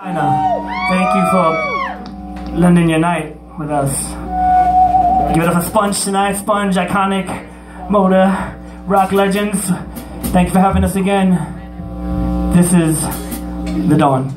Thank you for lending your night with us. Give it up for Sponge tonight. Sponge, iconic, Motor, rock legends. Thank you for having us again. This is The Dawn.